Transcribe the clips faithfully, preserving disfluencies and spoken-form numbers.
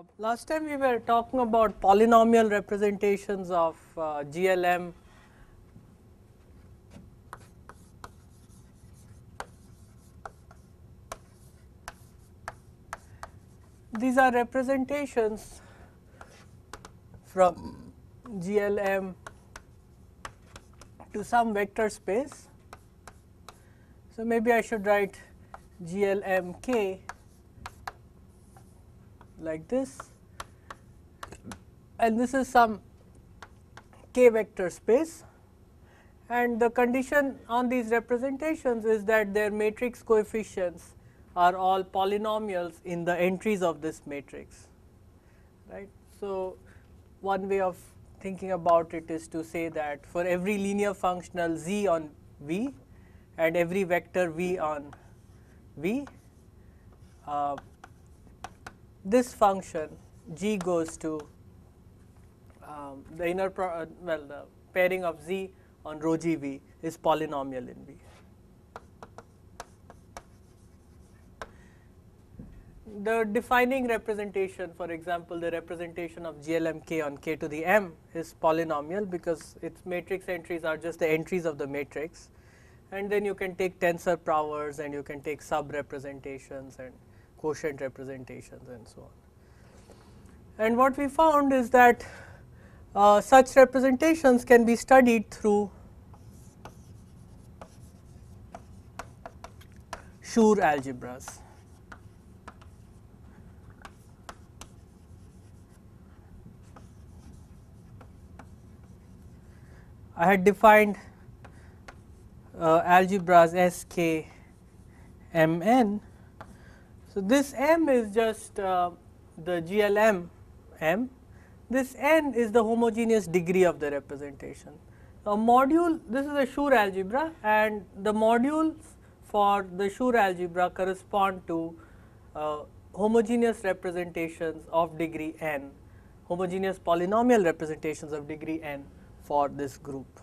Uh, last time we were talking about polynomial representations of uh, G L M. These are representations from G L M to some vector space. So maybe I should write G L M K like this, and this is some k vector space, and the condition on these representations is that their matrix coefficients are all polynomials in the entries of this matrix, right. So one way of thinking about it is to say that for every linear functional z on V and every vector V on V, uh, this function G goes to um, the inner pro uh, well the pairing of Z on rho G V is polynomial in V. The defining representation, for example, the representation of G L M K on K to the M is polynomial because its matrix entries are just the entries of the matrix, and then you can take tensor powers and you can take sub representations and quotient representations and so on. And what we found is that uh, such representations can be studied through Schur algebras. I had defined uh, algebras S K M N. So this M is just uh, the G L M M. This N is the homogeneous degree of the representation. A module, this is a Schur algebra, and the modules for the Schur algebra correspond to uh, homogeneous representations of degree N, homogeneous polynomial representations of degree N for this group.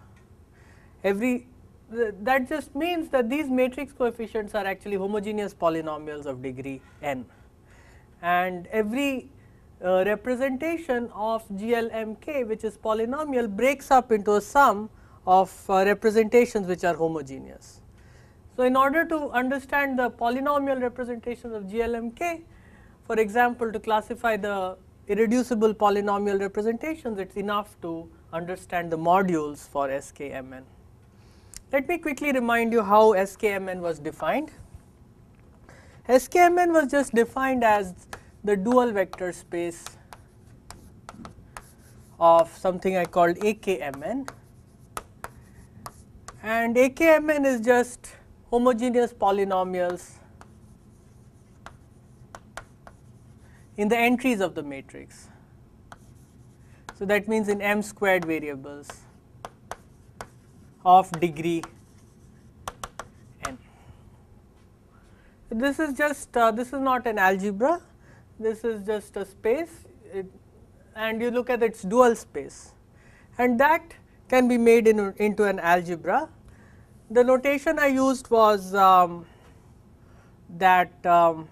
Every That just means that these matrix coefficients are actually homogeneous polynomials of degree N, and every uh, representation of G L M K, which is polynomial, breaks up into a sum of uh, representations which are homogeneous. So in order to understand the polynomial representations of G L M K, for example, to classify the irreducible polynomial representations, it's enough to understand the modules for S K M N. Let me quickly remind you how S K M N was defined. S K M N was just defined as the dual vector space of something I called A K M N, and A K M N is just homogeneous polynomials in the entries of the matrix. So that means in m squared variables of degree N. This is just uh, this is not an algebra, this is just a space, it, and you look at its dual space, and that can be made in, into an algebra. The notation I used was um, that um,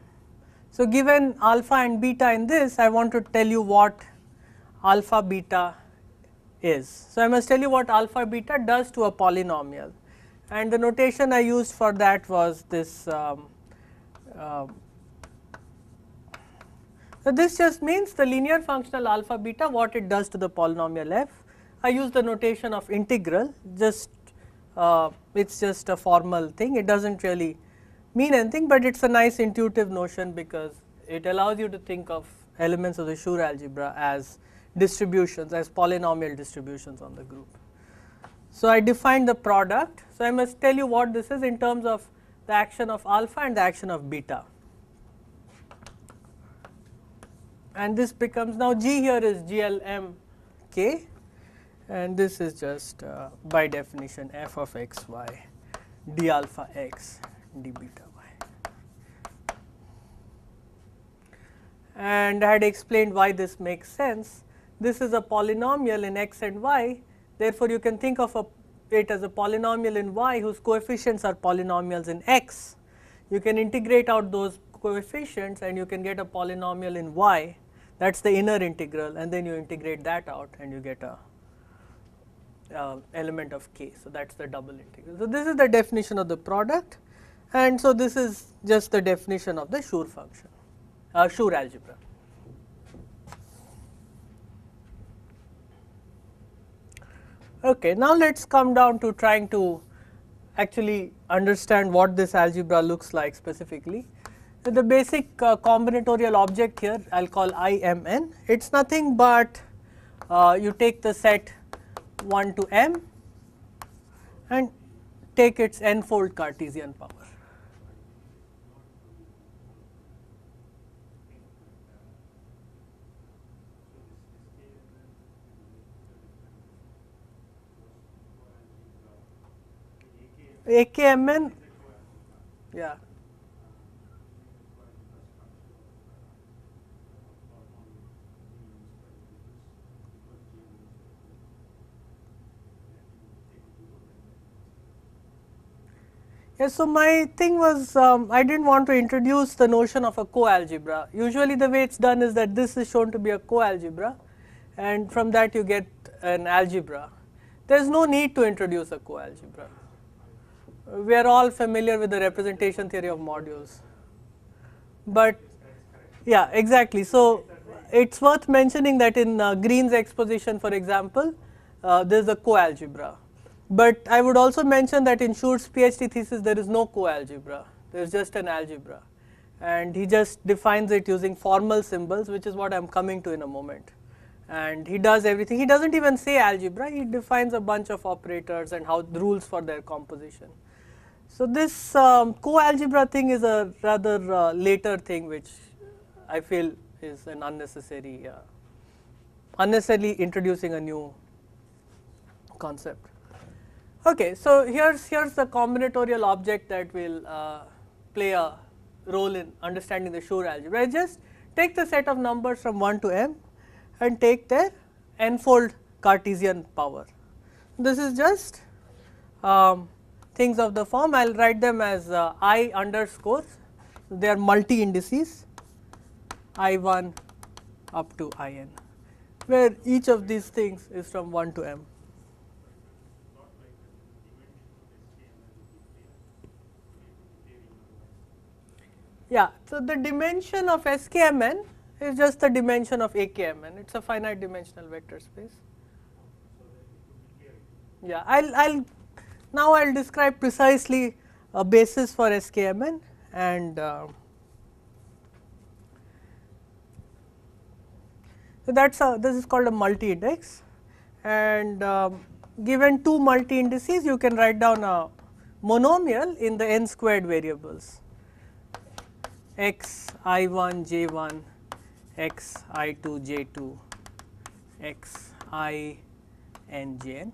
so given alpha and beta in this, I want to tell you what alpha beta is. So I must tell you what alpha beta does to a polynomial, and the notation I used for that was this. Um, uh, so this just means the linear functional alpha beta, what it does to the polynomial f. I used the notation of integral, just uh, it's just a formal thing, it doesn't really mean anything, but it's a nice intuitive notion because it allows you to think of elements of the Schur algebra as distributions, as polynomial distributions on the group. So I defined the product, so I must tell you what this is in terms of the action of alpha and the action of beta, and this becomes now G here is G L M K, and this is just uh, by definition f of x y d alpha x d beta y. And I had explained why this makes sense. This is a polynomial in x and y, therefore you can think of a, it as a polynomial in y whose coefficients are polynomials in x. You can integrate out those coefficients and you can get a polynomial in y that is the inner integral, and then you integrate that out and you get a uh, element of k. So, that is the double integral. So, this is the definition of the product, and so this is just the definition of the Schur function, uh, Schur algebra. Okay, now let us come down to trying to actually understand what this algebra looks like specifically. So, the basic uh, combinatorial object here I will call I M N, it is nothing but uh, you take the set one to m and take its n fold Cartesian power. A K M N, yeah. Yes, so my thing was um, I did not want to introduce the notion of a coalgebra. Usually the way it is done is that this is shown to be a coalgebra, and from that you get an algebra. There is no need to introduce a coalgebra. We are all familiar with the representation theory of modules, but yeah, exactly. So, it is worth mentioning that in uh, Green's exposition, for example, uh, there is a coalgebra, but I would also mention that in Schur's PhD thesis there is no coalgebra, there is just an algebra, and he just defines it using formal symbols, which is what I am coming to in a moment. And he does everything, he does not even say algebra, he defines a bunch of operators and how the rules for their composition. So, this um, coalgebra thing is a rather uh, later thing, which I feel is an unnecessary, uh, unnecessarily introducing a new concept. Okay, so here's here's the combinatorial object that will uh, play a role in understanding the Schur algebra. I just take the set of numbers from one to m and take their n-fold Cartesian power. This is just um, things of the form. I will write them as uh, I underscores, they are multi indices I one up to I n, where each of these things is from one to m. Yeah, so the dimension of S K M N is just the dimension of A K M N, it is a finite dimensional vector space. Yeah, I'll, I'll now I'll describe precisely a basis for S K M N, and uh, so that's a, this is called a multi-index, and uh, given two multi-indices you can write down a monomial in the n squared variables x I one j one, x I two j two, x I n j n.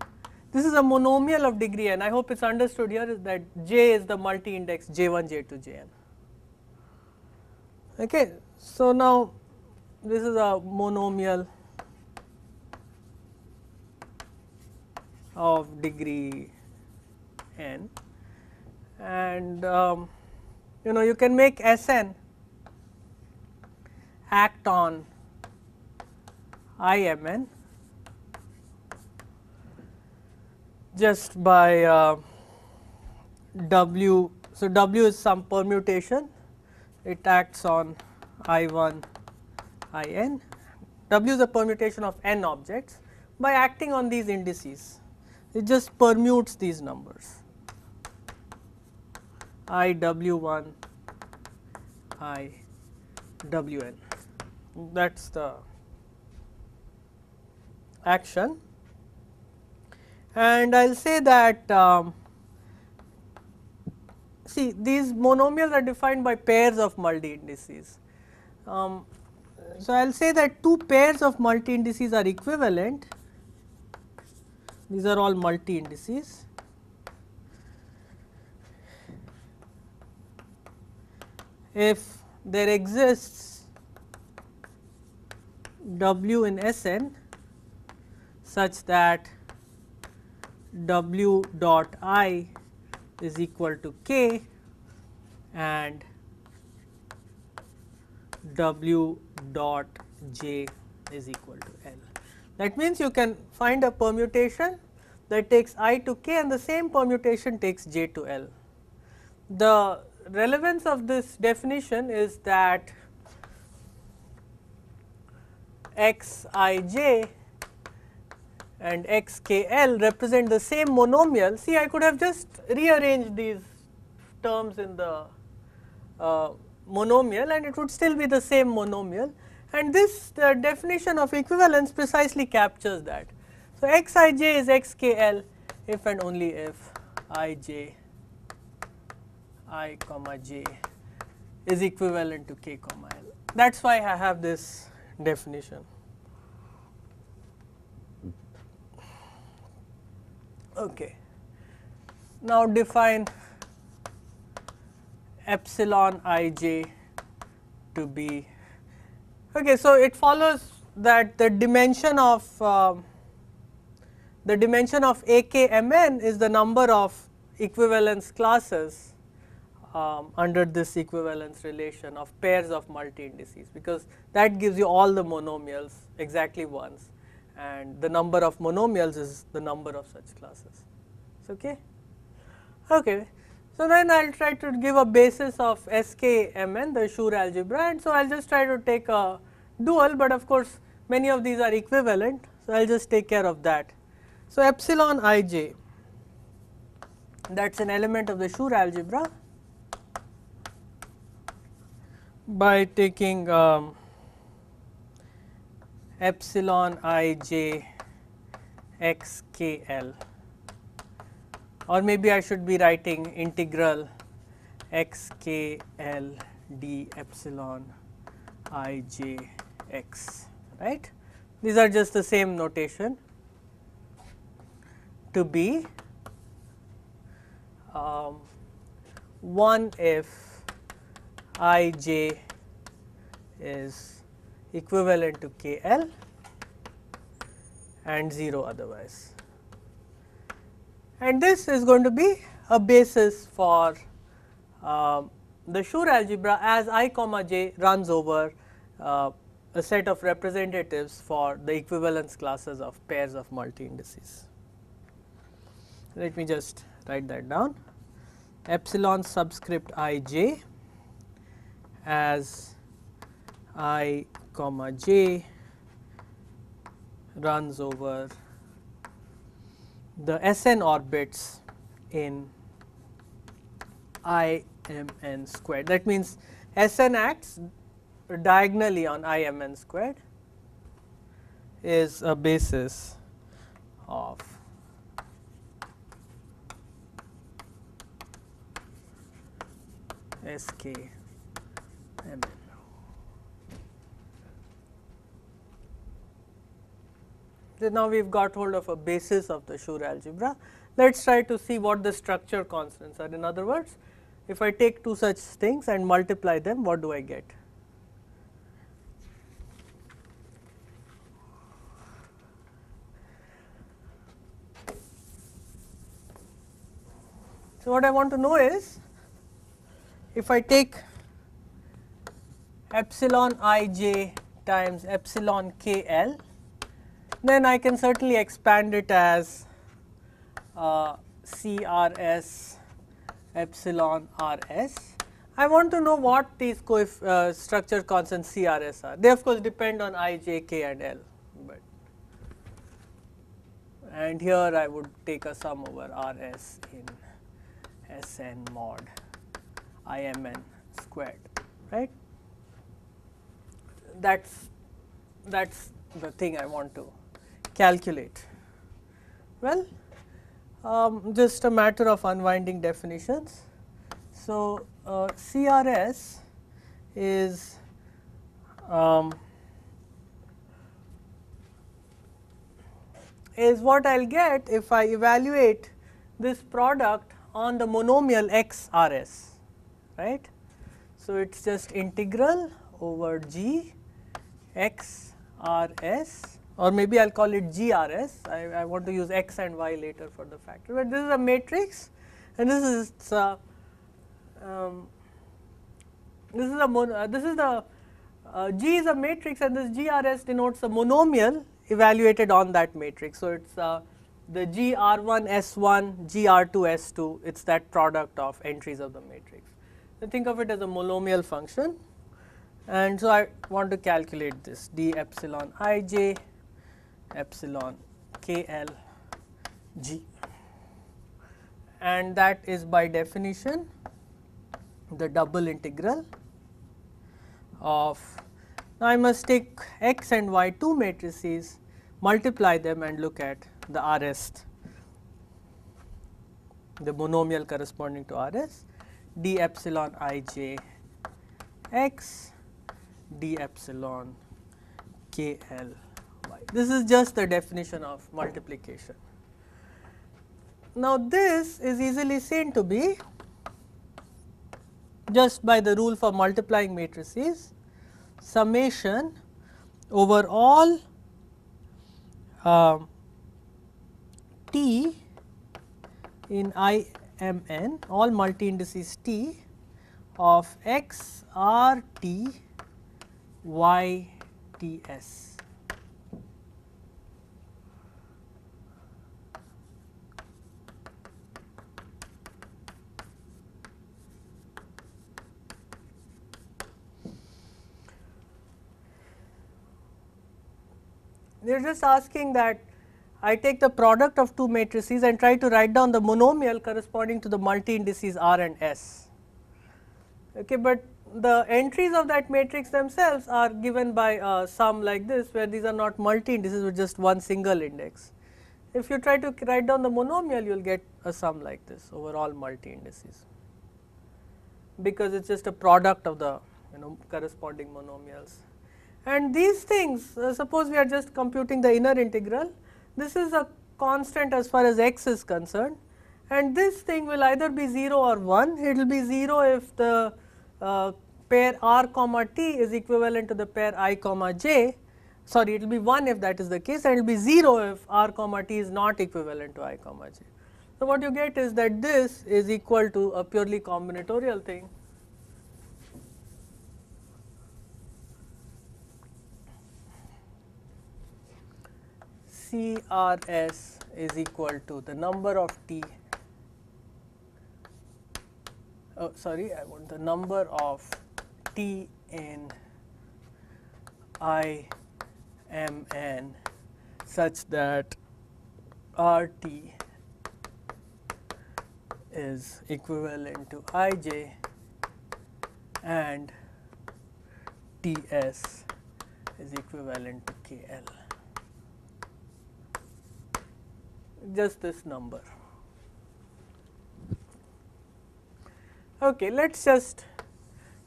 This is a monomial of degree n. I hope it is understood here is that j is the multi index j one, j two, jn. Okay. So, now this is a monomial of degree n, and um, you know you can make Sn act on I M N just by uh, W. So, W is some permutation, it acts on I one, I n. W is a permutation of n objects by acting on these indices, it just permutes these numbers I W one, I W n. That is the action, and I will say that um, see these monomials are defined by pairs of multi indices. Um, so, I will say that two pairs of multi indices are equivalent, these are all multi indices, if there exists W in Sn such that W dot I is equal to k and W dot j is equal to L. That means you can find a permutation that takes I to k and the same permutation takes j to L. The relevance of this definition is that x I j and x k L represent the same monomial. See, I could have just rearranged these terms in the uh, monomial and it would still be the same monomial, and this the definition of equivalence precisely captures that. So, x I j is x k L if and only if I j I comma j is equivalent to k comma L. That is why I have this definition. Okay. Now, define epsilon I j to be. Okay, so it follows that the dimension of uh, the dimension of A K M N is the number of equivalence classes um, under this equivalence relation of pairs of multi indices, because that gives you all the monomials exactly once, and the number of monomials is the number of such classes. It's okay. Okay. So, then I will try to give a basis of S K M N, the Schur algebra, and so I will just try to take a dual, but of course, many of these are equivalent. So, I will just take care of that. So, epsilon I j, that is an element of the Schur algebra, by taking um, epsilon I j x k L. Or maybe I should be writing integral x k L d epsilon I j x, right. These are just the same notation to be um, one if I j is equivalent to k L and zero otherwise. And this is going to be a basis for uh, the Schur algebra as I comma j runs over uh, a set of representatives for the equivalence classes of pairs of multi indices. Let me just write that down. Epsilon subscript I j as I comma j runs over the S N orbits in I M N squared. That means S N acts diagonally on I M N squared is a basis of S K M N. So, now we have got hold of a basis of the Schur algebra. Let us try to see what the structure constants are. In other words, if I take two such things and multiply them, what do I get? So, what I want to know is, if I take epsilon I j times epsilon k L, then I can certainly expand it as uh, C R S epsilon R S. I want to know what these coef uh, structure constants C R S are. They of course depend on I, j, k and L, but and here I would take a sum over R S in S N mod I M N squared, right. That is that's the thing I want to calculate. Well, um, just a matter of unwinding definitions. So, uh, C R S is um, is what I will get if I evaluate this product on the monomial X R S, right. So, it is just integral over G X R S, or maybe I will call it G R S. I, I want to use X and Y later for the factor, but this is a matrix and this is a, um, this is a mono, uh, this is the uh, G is a matrix and this G R S denotes a monomial evaluated on that matrix. So, it is uh, the G R one S one, G R two S two, it is that product of entries of the matrix. So, think of it as a monomial function, and so I want to calculate this d epsilon ij epsilon kl g, and that is by definition the double integral of, now I must take x and y two matrices, multiply them and look at the R S, the monomial corresponding to R S, d epsilon ij x d epsilon kl y. This is just the definition of multiplication. Now, this is easily seen to be just by the rule for multiplying matrices, summation over all uh, T in I M N, all multi indices T of X R T Y T S. They are just asking that I take the product of two matrices and try to write down the monomial corresponding to the multi indices R and S. Okay, but the entries of that matrix themselves are given by a sum like this, where these are not multi indices with just one single index. If you try to write down the monomial, you will get a sum like this over all multi indices, because it is just a product of the, you know, corresponding monomials. And these things, uh, suppose we are just computing the inner integral, this is a constant as far as x is concerned, and this thing will either be zero or one. It will be zero if the uh, pair r comma t is equivalent to the pair I comma j, sorry, it will be one if that is the case, and it will be zero if r comma t is not equivalent to I comma j. So, what you get is that this is equal to a purely combinatorial thing, C R S is equal to the number of T, oh sorry, I want the number of T in I M N such that R T is equivalent to I J and T S is equivalent to K L. Just this number. Okay, let us just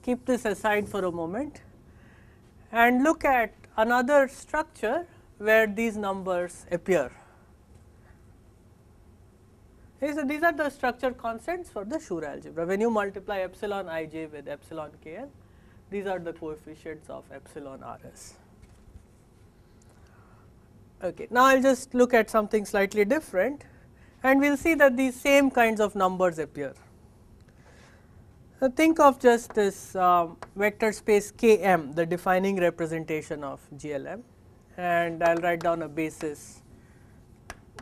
keep this aside for a moment and look at another structure where these numbers appear. Okay, so, these are the structure constants for the Schur algebra. When you multiply epsilon ij with epsilon kl, these are the coefficients of epsilon rs. Okay, now I will just look at something slightly different, and we will see that these same kinds of numbers appear. So, think of just this uh, vector space K M, the defining representation of G L M, and I will write down a basis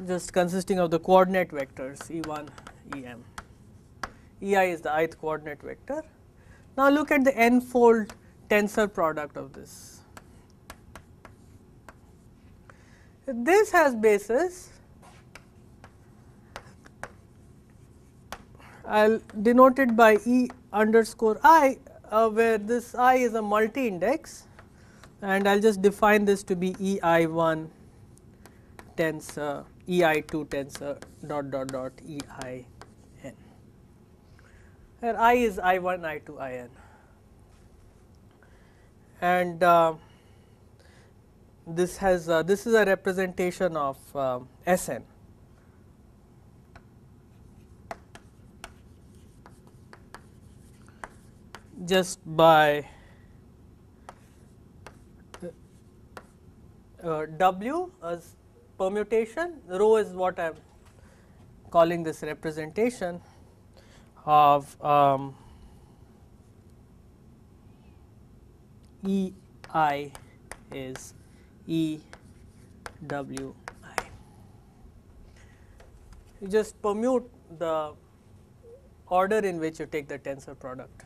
just consisting of the coordinate vectors E one, E M, E I is the i-th coordinate vector. Now, look at the n-fold tensor product of this. This has basis, I will denote it by E underscore I, uh, where this I is a multi index, and I will just define this to be E I one tensor, E I two tensor dot dot dot E I n, where I is I one, I two, I n, and uh, this has uh, this is a representation of uh, Sn. Just by uh, W as permutation, rho is what I am calling this representation of um, E I is E W I. You just permute the order in which you take the tensor product.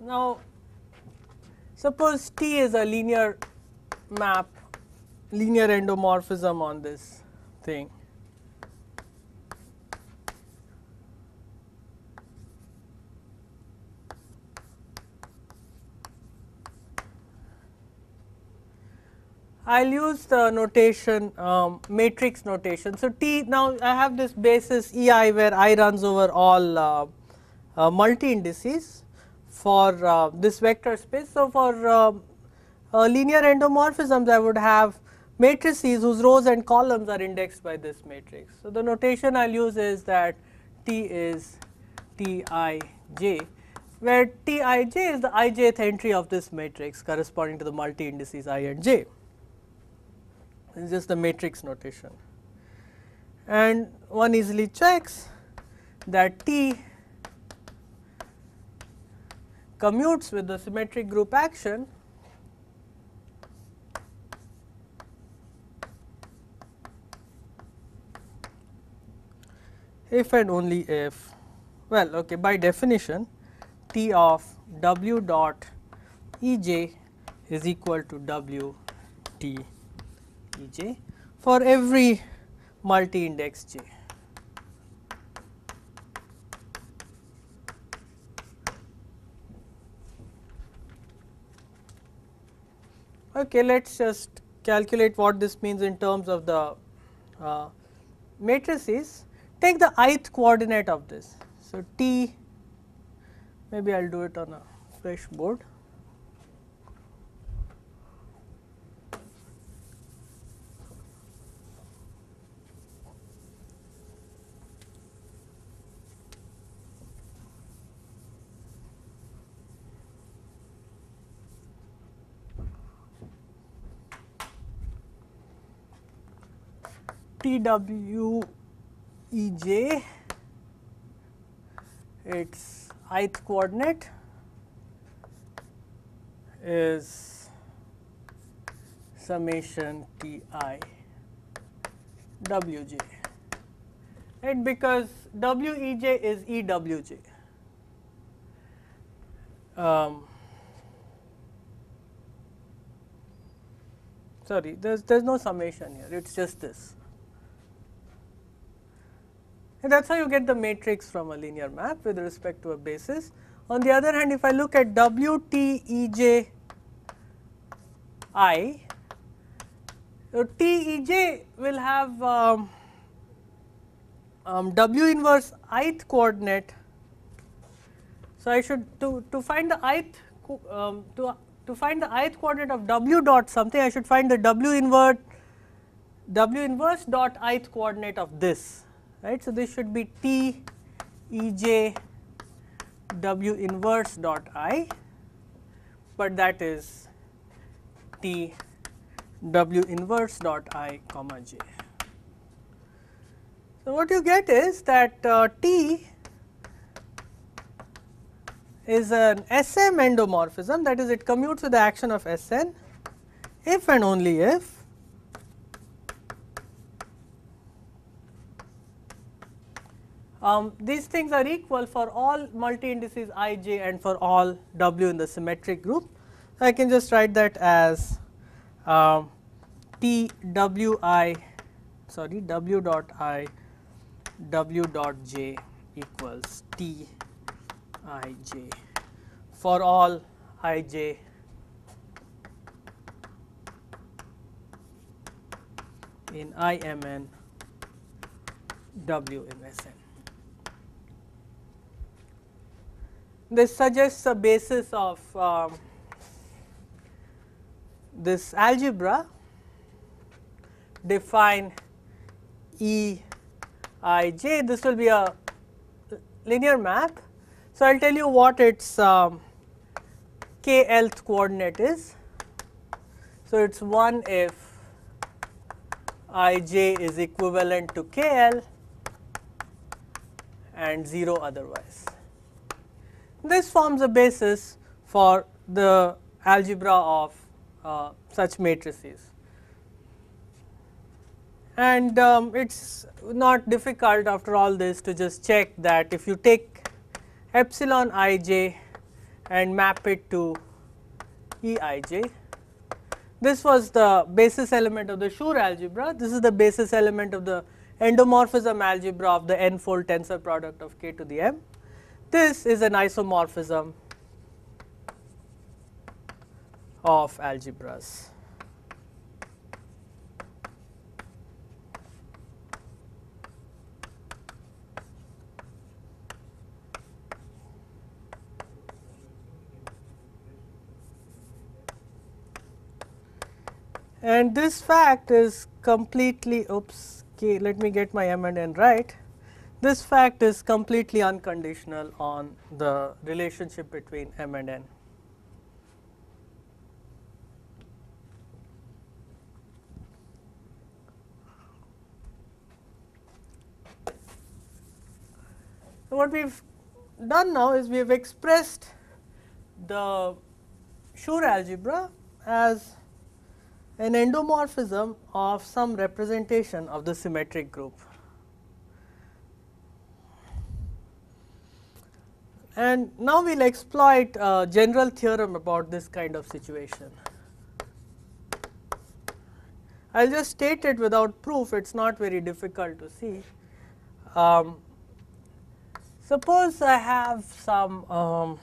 Now, suppose T is a linear map, linear endomorphism on this thing. I will use the notation um, matrix notation. So, T now I have this basis E I where I runs over all uh, uh, multi indices for uh, this vector space. So, for uh, uh, linear endomorphisms I would have matrices whose rows and columns are indexed by this matrix. So, the notation I will use is that T is T I j, where T I j is the i jth entry of this matrix corresponding to the multi indices I and j. This is just the matrix notation, and one easily checks that T commutes with the symmetric group action if and only if, well, okay, by definition T of W dot E j is equal to W T E j for every multi index j. Okay, let us just calculate what this means in terms of the uh, matrices. Take the i-th coordinate of this. So, T, maybe I will do it on a fresh board. W E j, its i-th coordinate is summation T I W j, right, because W E j is E W j. Um, sorry, there's there's no summation here. It's just this. And that is how you get the matrix from a linear map with respect to a basis. On the other hand, if I look at W T E j I, so T E j will have um, um, W inverse i-th coordinate. So, I should to, to find the i-th um, to, to find the i-th coordinate of W dot something, I should find the W inverse W inverse dot i-th coordinate of this. Right. So, this should be T E j W inverse dot I, but that is T W inverse dot I comma j. So, what you get is that uh, T is an S M endomorphism, that is it commutes with the action of S N if and only if Um, these things are equal for all multi indices I j and for all W in the symmetric group. I can just write that as um, T W I, sorry, W dot I W dot j equals T I j for all I j in I m n, W in S n. This suggests a basis of um, this algebra. Define E I j, this will be a linear map. So, I will tell you what its um, k-lth coordinate is. So, it is one if I j is equivalent to k l and zero otherwise. This forms a basis for the algebra of uh, such matrices, and um, it is not difficult after all this to just check that if you take epsilon I j and map it to E I j. This was the basis element of the Schur algebra. This is the basis element of the endomorphism algebra of the n-fold tensor product of k to the m. This is an isomorphism of algebras. And this fact is completely, oops, okay, let me get my m and n right. This fact is completely unconditional on the relationship between m and n. So, what we have done now is we have expressed the Schur algebra as an endomorphism of some representation of the symmetric group. And now we will exploit a general theorem about this kind of situation. I will just state it without proof, it is not very difficult to see. Um, suppose I have some um,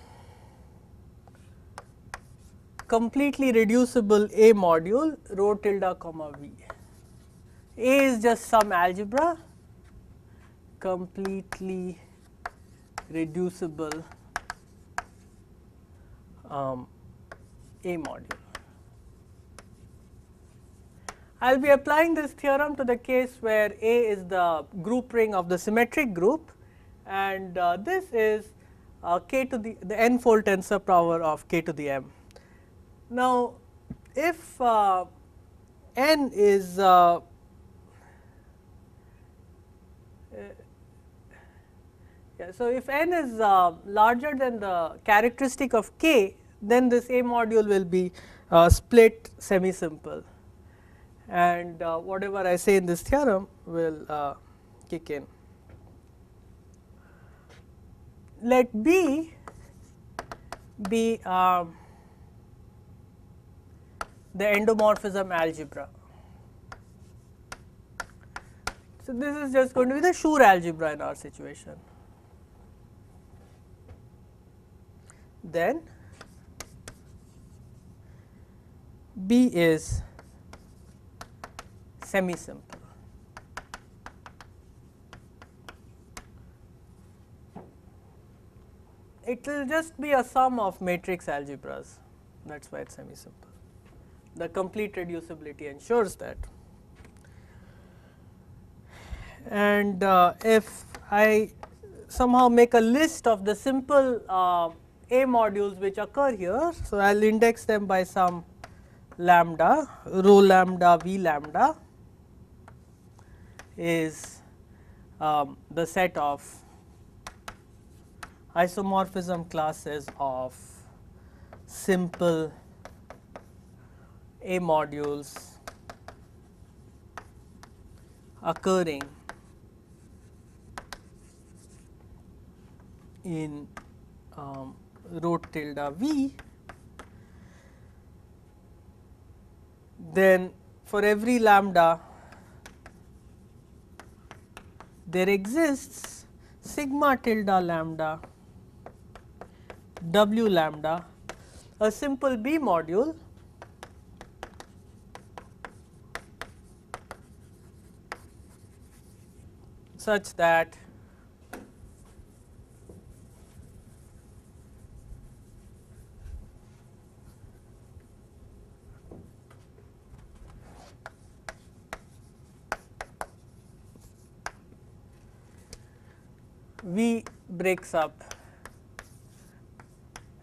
completely reducible A module rho tilde comma v. A is just some algebra, completely reducible um, A module. I will be applying this theorem to the case where A is the group ring of the symmetric group, and uh, this is uh, k to the, the n-fold tensor power of k to the m. Now, if uh, n is uh, yeah, so if n is uh, larger than the characteristic of k, then this A module will be uh, split semi-simple, and uh, whatever I say in this theorem will uh, kick in. Let B be uh, the endomorphism algebra. So, this is just going to be the Schur algebra in our situation. Then B is semi-simple. It will just be a sum of matrix algebras, that is why it is semi-simple. The complete reducibility ensures that. And uh, if I somehow make a list of the simple uh, A modules which occur here, so I will index them by some lambda, rho lambda v lambda is um, the set of isomorphism classes of simple A modules occurring in um, rho tilde v, then for every lambda there exists sigma tilde lambda w lambda, a simple B module such that V breaks up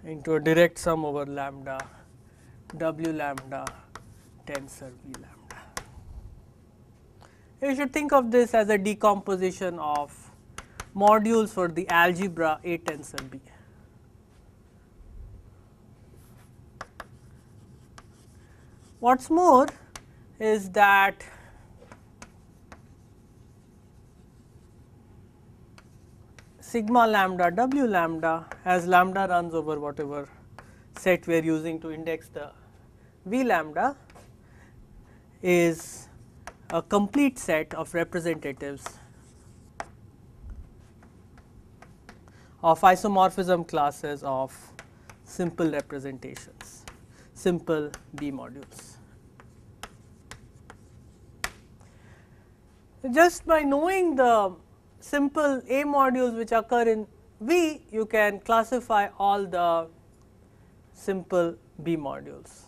into a direct sum over lambda W lambda tensor V lambda. You should think of this as a decomposition of modules for the algebra A tensor B. What's more is that sigma lambda W lambda, as lambda runs over whatever set we are using to index the V lambda, is a complete set of representatives of isomorphism classes of simple representations, simple B modules. Just by knowing the simple A modules which occur in V, you can classify all the simple B modules.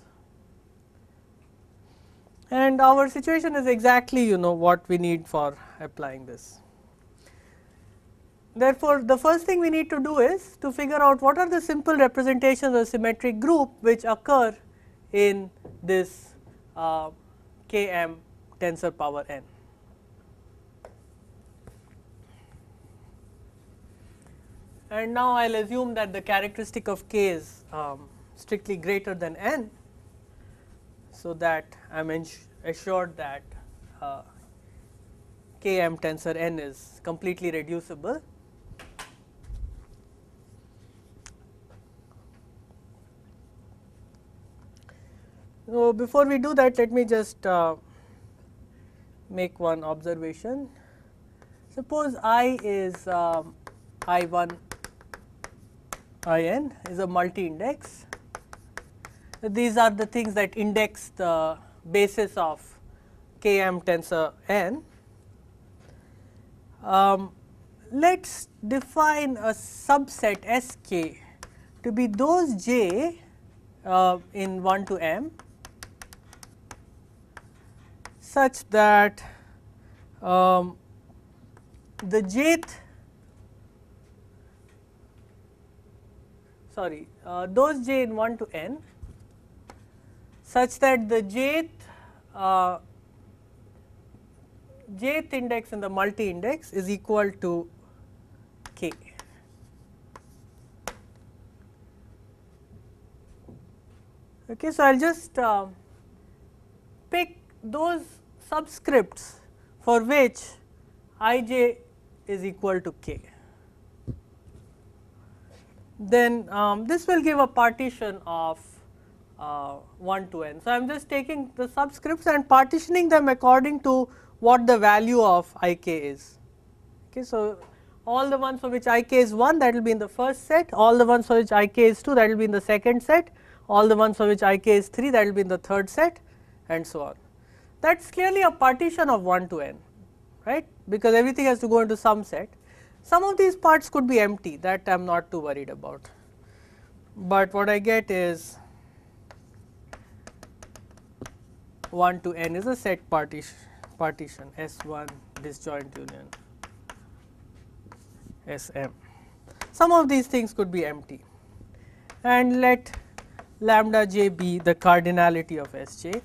And our situation is exactly, you know, what we need for applying this. Therefore, the first thing we need to do is to figure out what are the simple representations of symmetric group which occur in this uh, K M tensor power n. And now I will assume that the characteristic of K is um, strictly greater than n, so that I am assured that uh, K M tensor n is completely reducible. So, before we do that, let me just uh, make one observation. Suppose I is um, I one, I n is a multi index. These are the things that index the basis of K M tensor n. Um, let us define a subset S K to be those j uh, in one to m such that um, the jth sorry uh, those j in one to n such that the jth uh, jth index in the multi index is equal to K. Okay, so I will just uh, pick those subscripts for which I j is equal to K. Then um, this will give a partition of uh, one to n. So I am just taking the subscripts and partitioning them according to what the value of I k is. Okay, so all the ones for which I k is one, that will be in the first set, all the ones for which I k is two, that will be in the second set, all the ones for which I k is three, that will be in the third set, and so on. That is clearly a partition of one to n, right, because everything has to go into some set. Some of these parts could be empty, that I am not too worried about, but what I get is one to n is a set partition. partition S one disjoint union S m. Some of these things could be empty, and let lambda j be the cardinality of S j.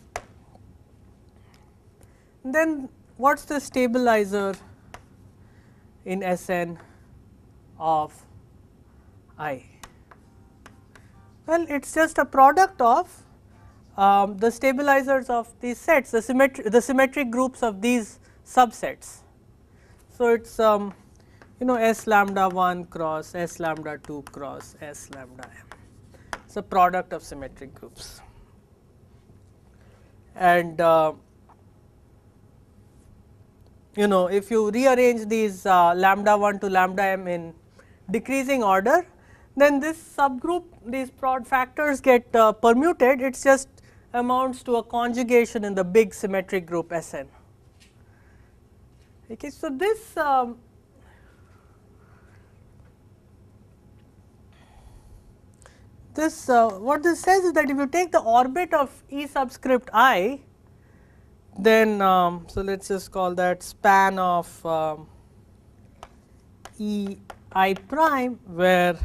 Then what is the stabilizer in S n of I? Well, it is just a product of Um, the stabilizers of these sets, the symmetric, the symmetric groups of these subsets. So it's um, you know S lambda one cross S lambda two cross S lambda m. It's a product of symmetric groups, and uh, you know if you rearrange these uh, lambda one to lambda m in decreasing order, then this subgroup, these prod factors get uh, permuted. It's just amounts to a conjugation in the big symmetric group S n. Okay, so this um, this uh, what this says is that if you take the orbit of E subscript I, then um, so let's just call that span of um, E I prime where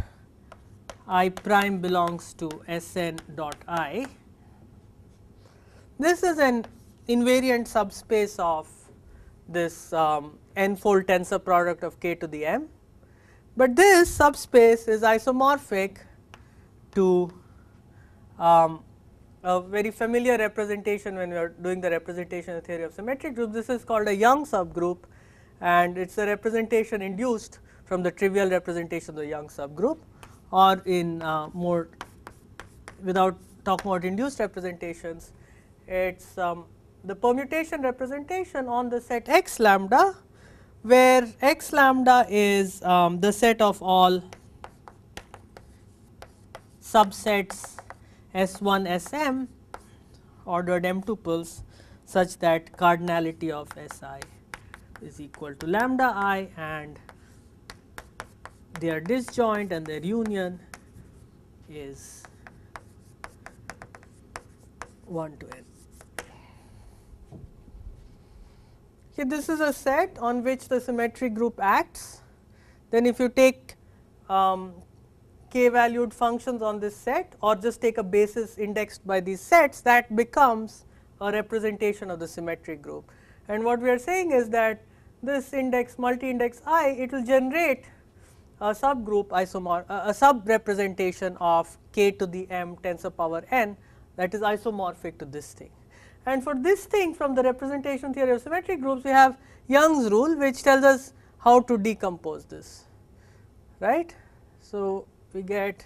I prime belongs to Sn dot I. This is an invariant subspace of this um, n fold tensor product of k to the m, but this subspace is isomorphic to um, a very familiar representation when we are doing the representation of theory of symmetric groups. This is called a Young subgroup, and it is a representation induced from the trivial representation of the Young subgroup, or in uh, more without talking about induced representations, it is um, the permutation representation on the set x lambda, where x lambda is um, the set of all subsets S one S M ordered m tuples such that cardinality of Si is equal to lambda I, and their disjoint and their union is one to n. Okay, this is a set on which the symmetric group acts. Then if you take um, k valued functions on this set, or just take a basis indexed by these sets, that becomes a representation of the symmetric group. And what we are saying is that this index multi index I, it will generate a subgroup isomorph a sub representation of k to the m tensor power n that is isomorphic to this thing. And for this thing, from the representation theory of symmetric groups, we have Young's rule, which tells us how to decompose this, right. So, we get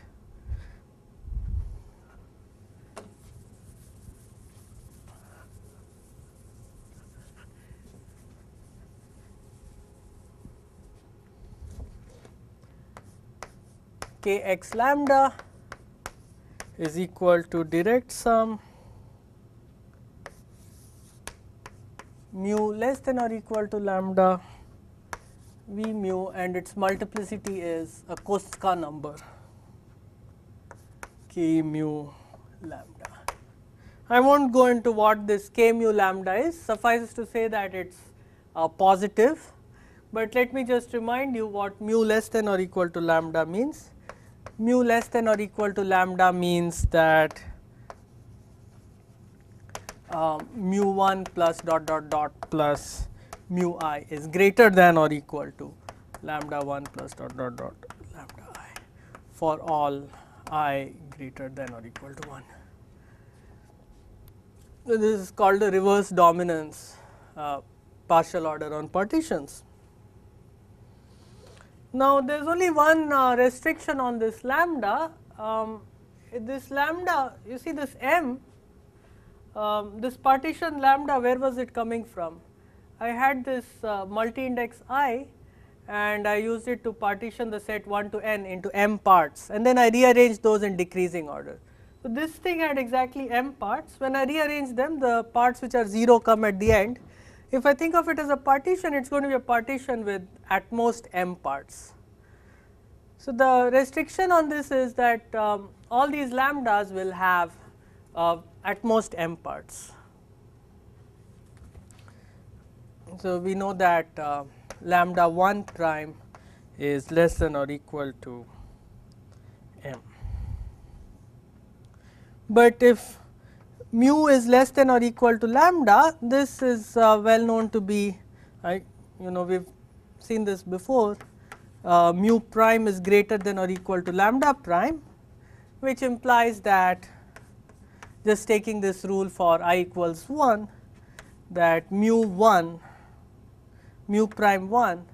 k x lambda is equal to direct sum mu less than or equal to lambda v mu, and its multiplicity is a Kostka number k mu lambda. I will not go into what this k mu lambda is, suffices to say that it is uh, positive, but let me just remind you what mu less than or equal to lambda means. Mu less than or equal to lambda means that Uh, mu one plus dot dot dot plus mu i is greater than or equal to lambda one plus dot dot dot lambda i for all I greater than or equal to one. So, this is called the reverse dominance uh, partial order on partitions. Now, there is only one uh, restriction on this lambda. Um, this lambda, you see this m, Um, this partition lambda, where was it coming from? I had this uh, multi index I, and I used it to partition the set one to n into m parts, and then I rearranged those in decreasing order. So, this thing had exactly m parts. When I rearrange them, the parts which are zero come at the end. If I think of it as a partition, it is going to be a partition with at most m parts. So, the restriction on this is that um, all these lambdas will have Uh, at most m parts. So, we know that uh, lambda one prime is less than or equal to m. But if mu is less than or equal to lambda, this is uh, well known to be, I, you know, we have seen this before, uh, mu prime is greater than or equal to lambda prime, which implies that, just taking this rule for I equals one, that mu one, mu prime one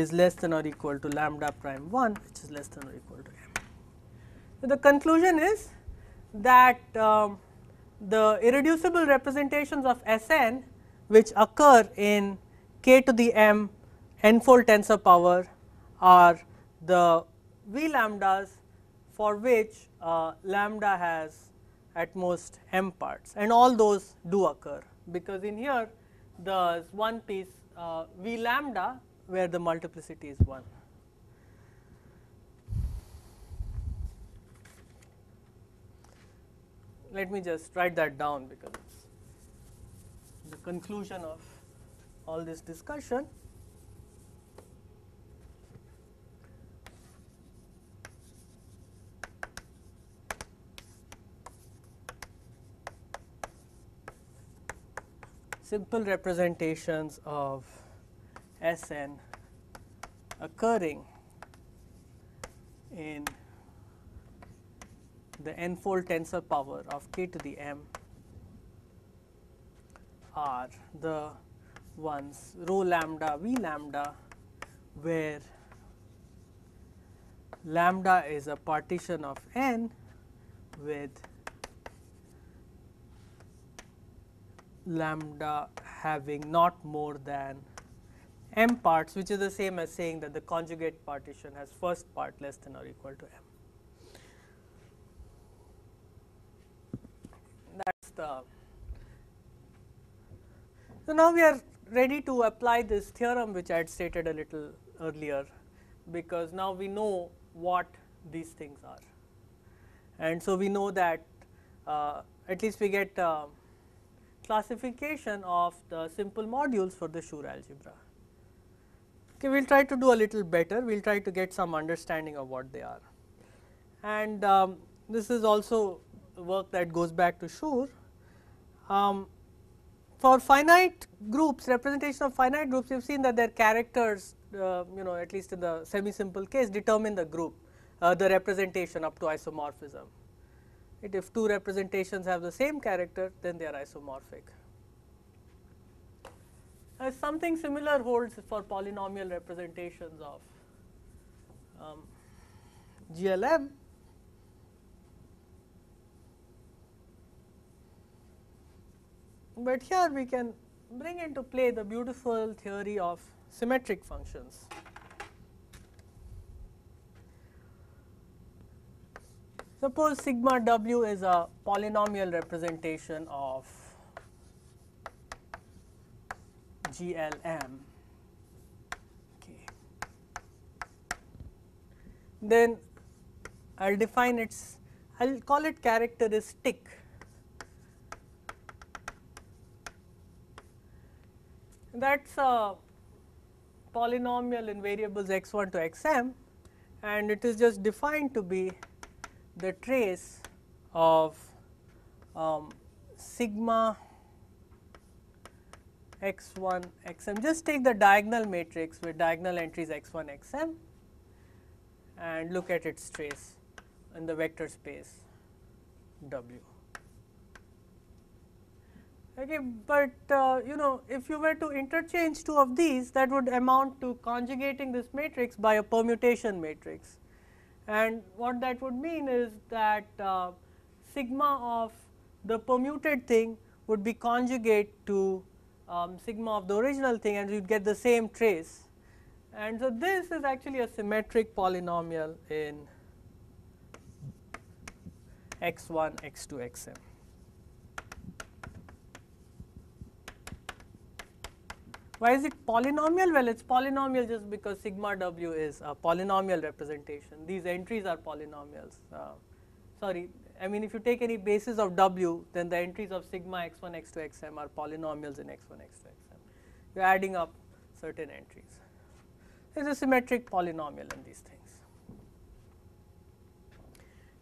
is less than or equal to lambda prime one, which is less than or equal to m. So, the conclusion is that um, the irreducible representations of Sn, which occur in k to the m n-fold tensor power, are the v lambdas for which uh, lambda has at most m parts, and all those do occur, because in here the one piece uh, v lambda where the multiplicity is one. Let me just write that down, because it is the conclusion of all this discussion. simple representations of Sn occurring in the n-fold tensor power of k to the m are the ones rho lambda v lambda, where lambda is a partition of n with lambda having not more than m parts, which is the same as saying that the conjugate partition has first part less than or equal to m. That's the. So now we are ready to apply this theorem which I had stated a little earlier, because now we know what these things are, and so we know that uh, at least we get uh, classification of the simple modules for the Schur algebra. Okay, we'll try to do a little better. We'll try to get some understanding of what they are, and um, this is also work that goes back to Schur. Um, for finite groups, representation of finite groups, we've seen that their characters, uh, you know, at least in the semi-simple case, determine the group, uh, the representation up to isomorphism. Right? If two representations have the same character, then they are isomorphic. Uh, something similar holds for polynomial representations of um, G L(m). But here we can bring into play the beautiful theory of symmetric functions. Suppose sigma w is a polynomial representation of G L(m). Okay. Then I'll define its, I'll call it characteristic. That's a polynomial in variables x one to xm, and it is just defined to be the trace of um, sigma x one xm. Just take the diagonal matrix with diagonal entries x one xm and look at its trace in the vector space W. Okay, but uh, you know, if you were to interchange two of these, that would amount to conjugating this matrix by a permutation matrix, and what that would mean is that uh, sigma of the permuted thing would be conjugate to um, sigma of the original thing, and you would get the same trace. And so this is actually a symmetric polynomial in x one, x two, xm. Why is it polynomial? Well, it's polynomial just because sigma w is a polynomial representation. These entries are polynomials. Uh, sorry, I mean if you take any basis of w, then the entries of sigma x one, x two, xm are polynomials in x one, x two, xm. You are adding up certain entries. There is a symmetric polynomial in these things.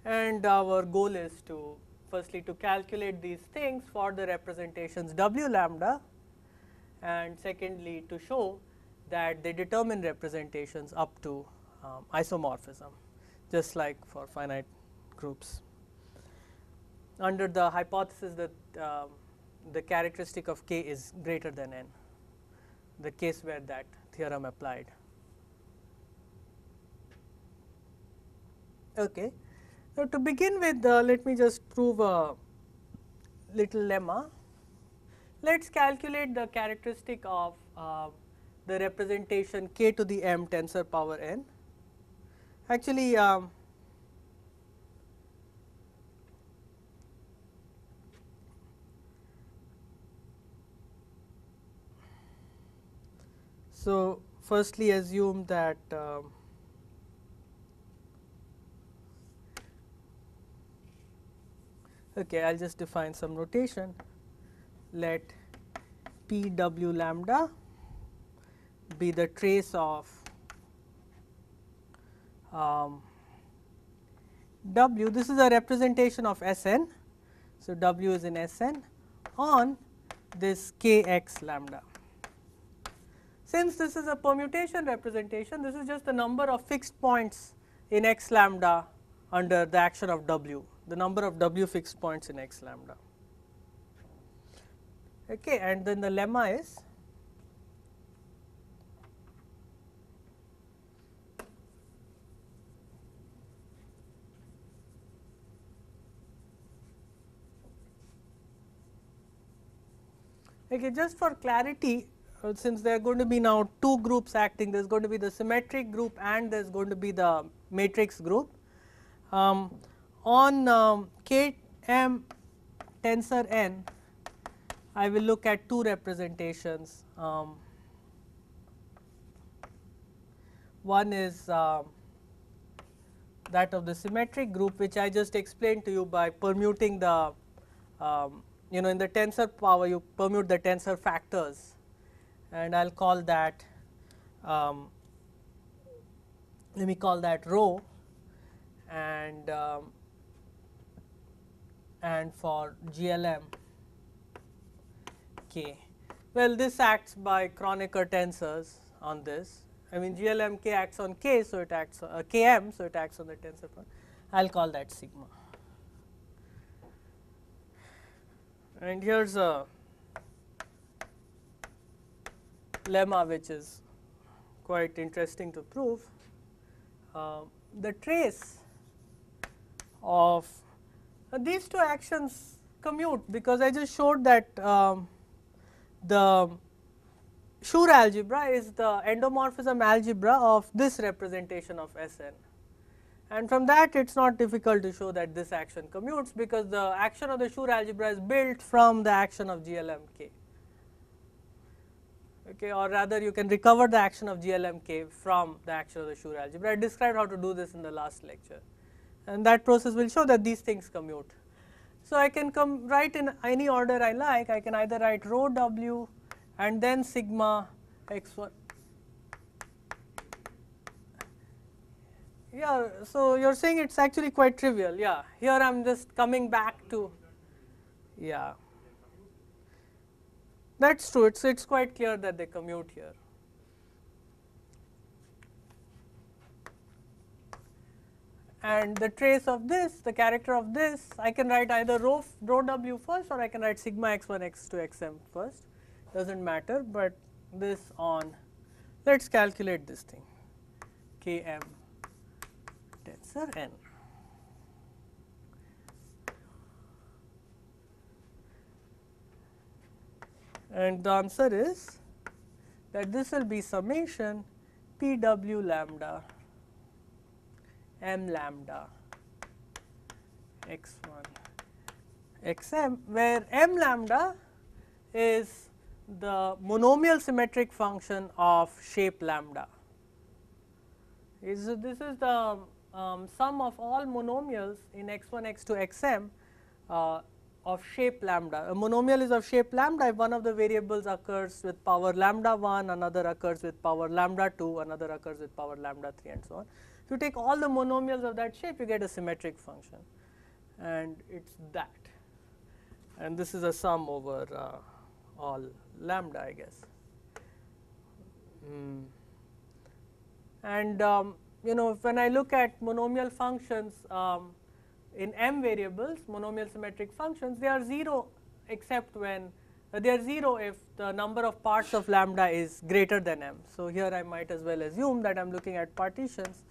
And our goal is to firstly to calculate these things for the representations w lambda, and secondly to show that they determine representations up to um, isomorphism, just like for finite groups. Under the hypothesis that uh, the characteristic of k is greater than n, the case where that theorem applied. Okay. So, to begin with, uh, let me just prove a little lemma. Let us calculate the characteristic of uh, the representation k to the m tensor power n. Actually, um, so firstly assume that um, okay, I will just define some notation. Let P W lambda be the trace of um, W. This is a representation of S N. So, W is in S N on this kx lambda. Since this is a permutation representation, this is just the number of fixed points in x lambda under the action of w, the number of w fixed points in x lambda. Okay, and then the lemma is okay. Just for clarity, since there are going to be now two groups acting, there is going to be the symmetric group and there is going to be the matrix group. Um, on um, K M tensor N, I will look at two representations. Um, one is uh, that of the symmetric group, which I just explained to you by permuting the, um, you know, in the tensor power you permute the tensor factors, and I will call that, um, let me call that rho, and, um, and for G L M, K. Well, this acts by Kronecker tensors on this. I mean, G L M K acts on K, so it acts on, uh, K M, so it acts on the tensor. I will call that sigma. And here is a lemma which is quite interesting to prove. Uh, the trace of uh, these two actions commute, because I just showed that um, the Schur algebra is the endomorphism algebra of this representation of Sn, and from that it is not difficult to show that this action commutes, because the action of the Schur algebra is built from the action of G L M K, okay, or rather you can recover the action of G L M K from the action of the Schur algebra. I described how to do this in the last lecture, and that process will show that these things commute. So, I can come write in any order I like. I can either write rho w and then sigma x one. Yeah, so you are saying it is actually quite trivial. Yeah, here I am just coming back to, yeah, that is true. It is it's quite clear that they commute here. And the trace of this, the character of this, I can write either rho, rho w first, or I can write sigma x one, x two, xm first, does not matter, but this on, let us calculate this thing, K M tensor N. And the answer is that this will be summation P w lambda m lambda x one xm, where m lambda is the monomial symmetric function of shape lambda. Is this is the um, sum of all monomials in x one, x two, xm uh, of shape lambda. A monomial is of shape lambda if one of the variables occurs with power lambda one, another occurs with power lambda two, another occurs with power lambda three, and so on. If you take all the monomials of that shape, you get a symmetric function, and it is that. And this is a sum over uh, all lambda, I guess. Mm. And um, you know, when I look at monomial functions um, in m variables, monomial symmetric functions, they are zero except when uh, they are zero if the number of parts of lambda is greater than m. So, here I might as well assume that I am looking at partitions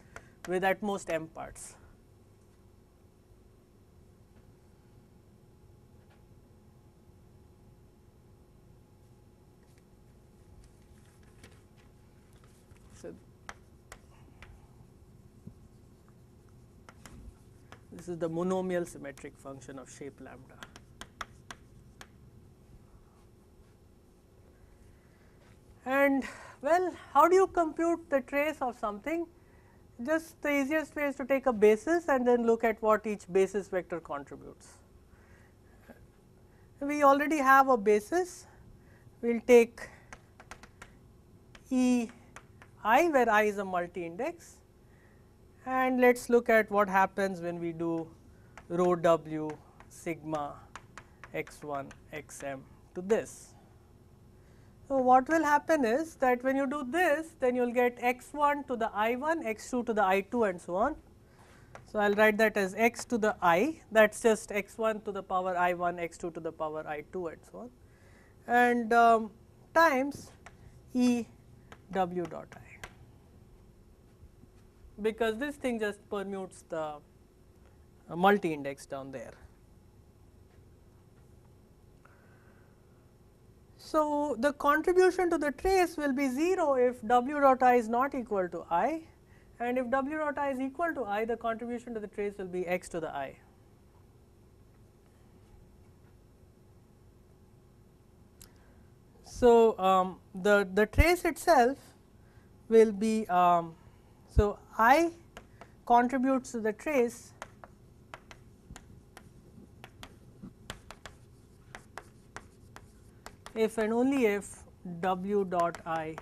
with at most m parts. So, this is the monomial symmetric function of shape lambda. And well, how do you compute the trace of something? Just the easiest way is to take a basis and then look at what each basis vector contributes. We already have a basis. We will take E I, where I is a multi index, and let us look at what happens when we do rho w sigma x one x m to this. So, what will happen is that when you do this, then you will get x one to the I one, x two to the I two and so on. So, I will write that as x to the I, that is just x one to the power I one, x two to the power I two and so on, and um, times E w dot I, because this thing just permutes the uh, multi index down there. So, the contribution to the trace will be zero if w dot I is not equal to I, and if w dot I is equal to I, the contribution to the trace will be x to the I. So, um, the, the trace itself will be, um, so I contributes to the trace if and only if w dot I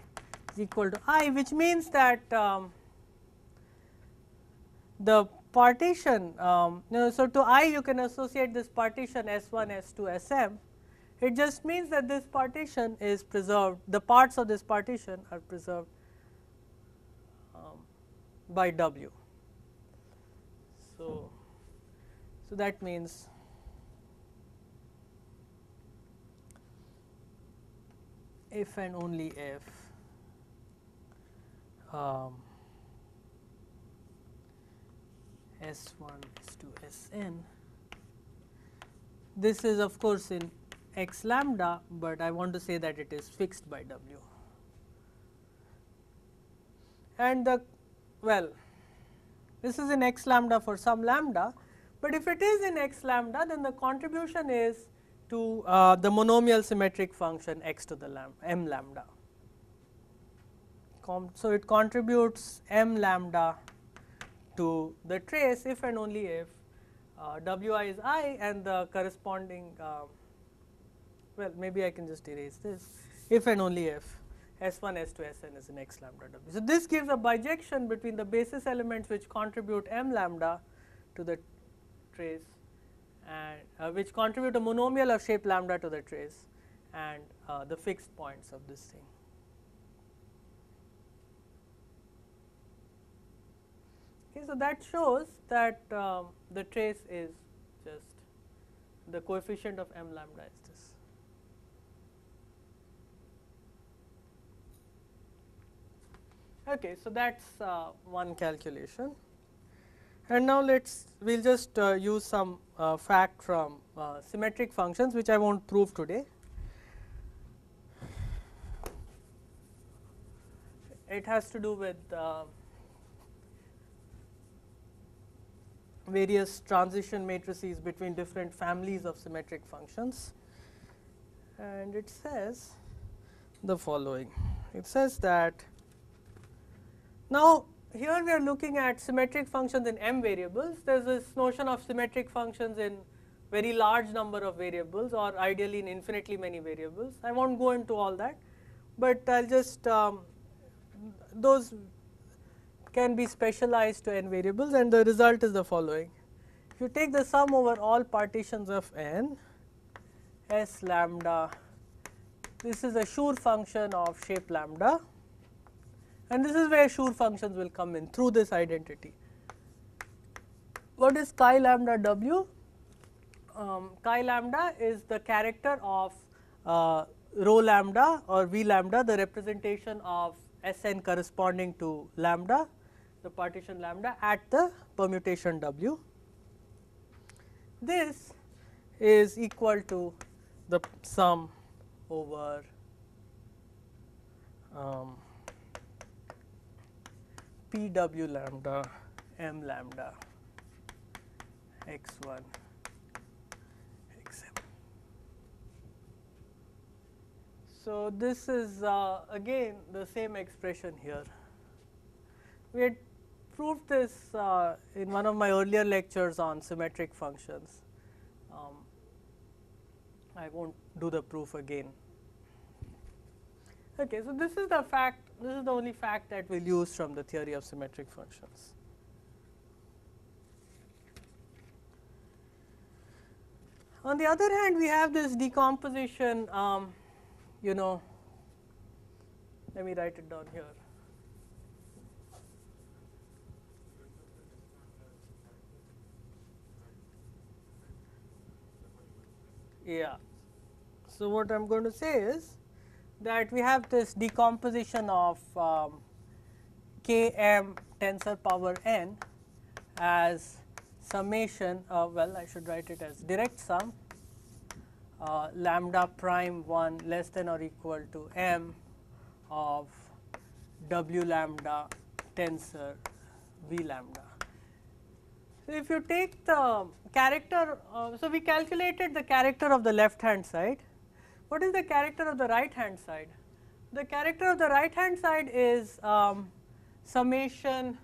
is equal to I, which means that um, the partition, um, you know, so to I you can associate this partition S one, S two, S M. It just means that this partition is preserved, the parts of this partition are preserved um, by W. So, so that means if and only if um, S one, S two, Sn, this is of course in x lambda, but I want to say that it is fixed by W. And the, well, this is in x lambda for some lambda, but if it is in x lambda, then the contribution is to uh, the monomial symmetric function x to the lam, m lambda. Com so, it contributes m lambda to the trace if and only if uh, w I is I and the corresponding uh, well, maybe I can just erase this, if and only if S one, S two, Sn is in x lambda w. So, this gives a bijection between the basis elements which contribute m lambda to the trace and uh, which contribute a monomial of shape lambda to the trace and uh, the fixed points of this thing. Okay, so, that shows that uh, the trace is just the coefficient of m lambda is this. Okay, so that's uh, one calculation, and now let's we'll just uh, use some uh, fact from uh, symmetric functions, which I won't prove today. It has to do with uh, various transition matrices between different families of symmetric functions, and it says the following. It says that. Now, here we are looking at symmetric functions in m variables. There is this notion of symmetric functions in very large number of variables or ideally in infinitely many variables. I won't go into all that, but I'll just um, those can be specialized to n variables, and the result is the following. If you take the sum over all partitions of n, S lambda, this is a Schur function of shape lambda. And this is where Schur functions will come in through this identity. What is chi lambda w? Um, chi lambda is the character of uh, rho lambda or v lambda, the representation of Sn corresponding to lambda, the partition lambda at the permutation w. This is equal to the sum over um, P w lambda, m lambda, x one, xm. So, this is uh, again the same expression here. We had proved this uh, in one of my earlier lectures on symmetric functions. Um, I won't do the proof again. Okay, so this is the fact. This is the only fact that we'll use from the theory of symmetric functions. On the other hand, we have this decomposition, um, you know, Let me write it down here. Yeah. So, what I am going to say is that we have this decomposition of um, K m tensor power n as summation of, well, I should write it as direct sum uh, lambda prime one less than or equal to m of w lambda tensor v lambda. So, if you take the character, uh, so we calculated the character of the left hand side. What is the character of the right hand side? The character of the right hand side is um, summation,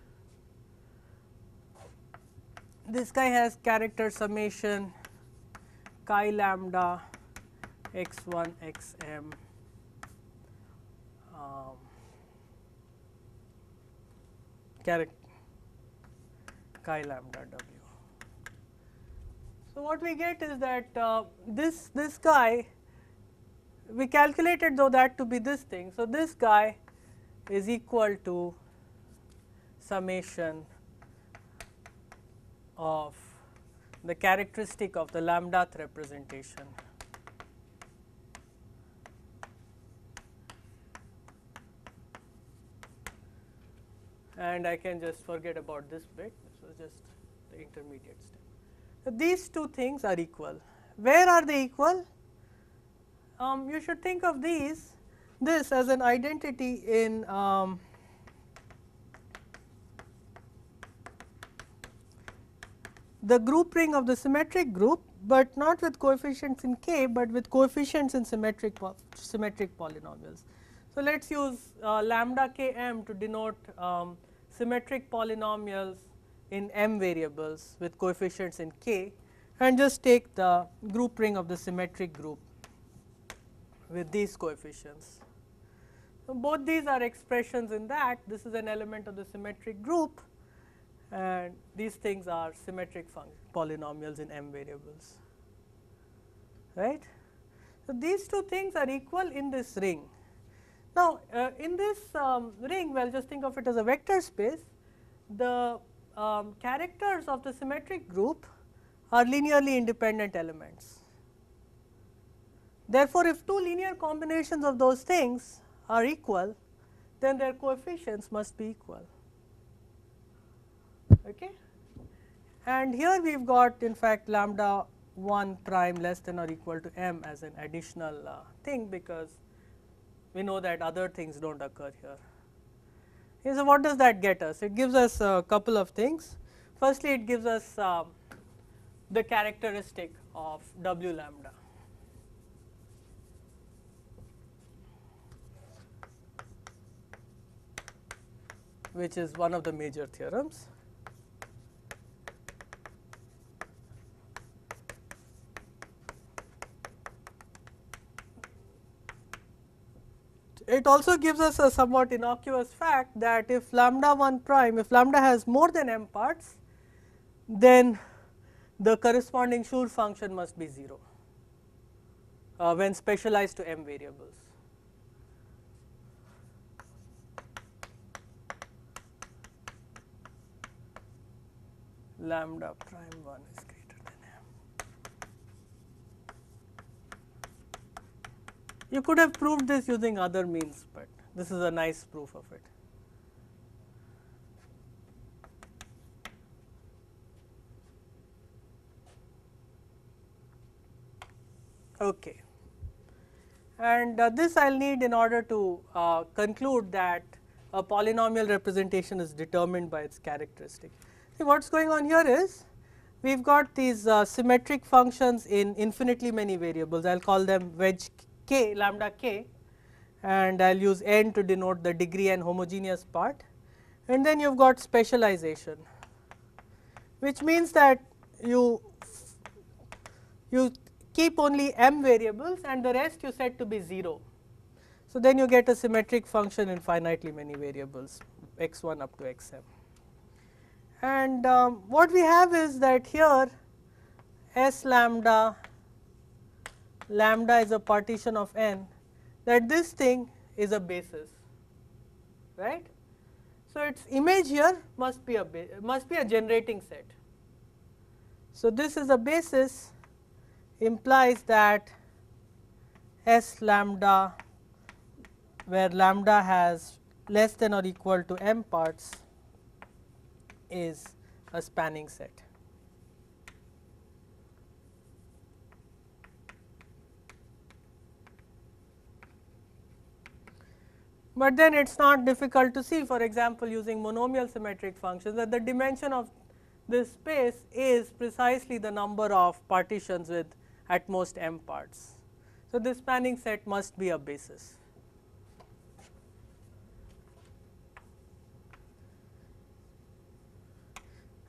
this guy has character summation chi lambda x one x m um, character chi lambda w. So, what we get is that uh, this, this guy we calculated though that to be this thing. So, this guy is equal to summation of the characteristic of the lambda th representation and I can just forget about this bit, this was just the intermediate step. So, these two things are equal. Where are they equal? Um, you should think of these, this as an identity in um, the group ring of the symmetric group, but not with coefficients in K, but with coefficients in symmetric symmetric polynomials. So, let us use uh, lambda K m to denote um, symmetric polynomials in m variables with coefficients in K, and just take the group ring of the symmetric group with these coefficients. So, both these are expressions in that this is an element of the symmetric group and these things are symmetric function polynomials in m variables, right. So, these two things are equal in this ring. Now, uh, in this um, ring, well, just think of it as a vector space, the um, characters of the symmetric group are linearly independent elements. Therefore, if two linear combinations of those things are equal, then their coefficients must be equal. Okay? And here we have got in fact lambda one prime less than or equal to m as an additional uh, thing, because we know that other things do not occur here. Okay, so, what does that get us? It gives us a couple of things. Firstly, it gives us uh, the characteristic of w lambda. Which is one of the major theorems. It also gives us a somewhat innocuous fact that if lambda one prime, if lambda has more than m parts, then the corresponding Schur function must be zero uh, when specialized to m variables. Lambda prime one is greater than m. You could have proved this using other means, but this is a nice proof of it. Okay. And uh, this I will need in order to uh, conclude that a polynomial representation is determined by its characteristic. What is going on here is we have got these uh, symmetric functions in infinitely many variables. I will call them wedge k, lambda k, and I will use n to denote the degree and homogeneous part. And then you have got specialization, which means that you, you keep only m variables and the rest you set to be zero. So, then you get a symmetric function in finitely many variables x one up to xm. And um, what we have is that here S lambda, lambda is a partition of n, that this thing is a basis. right. So its image here must be a must be a generating set. So this is a basis, implies that S lambda, where lambda has less than or equal to m parts, is a spanning set. But then it is not difficult to see, for example, using monomial symmetric functions, that the dimension of this space is precisely the number of partitions with at most m parts. So this spanning set must be a basis.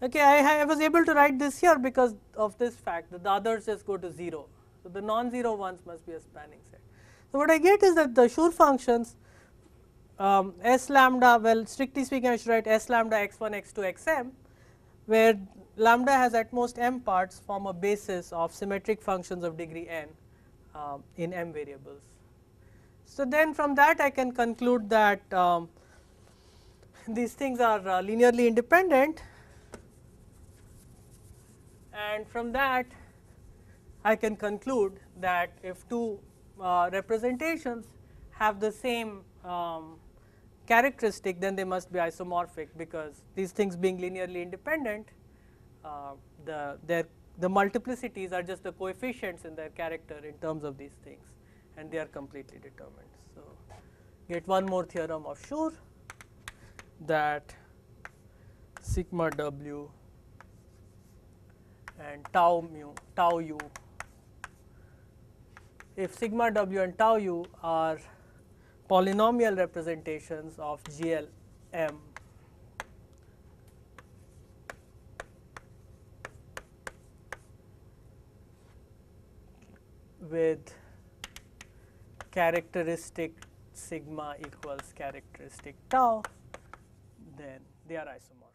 Okay, I, I was able to write this here because of this fact that the others just go to zero. So the non-zero ones must be a spanning set. So what I get is that the Schur functions, Um, S lambda, well, strictly speaking I should write S lambda x one, x two, xm, where lambda has at most m parts, form a basis of symmetric functions of degree n um, in m variables. So then from that I can conclude that um, these things are uh, linearly independent, and from that I can conclude that if two uh, representations have the same um, characteristic, then they must be isomorphic, because these things being linearly independent, uh, the, their, the multiplicities are just the coefficients in their character in terms of these things, and they are completely determined. So get one more theorem of Schur, that sigma w and tau mu, tau u, if sigma w and tau u are polynomial representations of G L(m), with characteristic sigma equals characteristic tau, then they are isomorphic.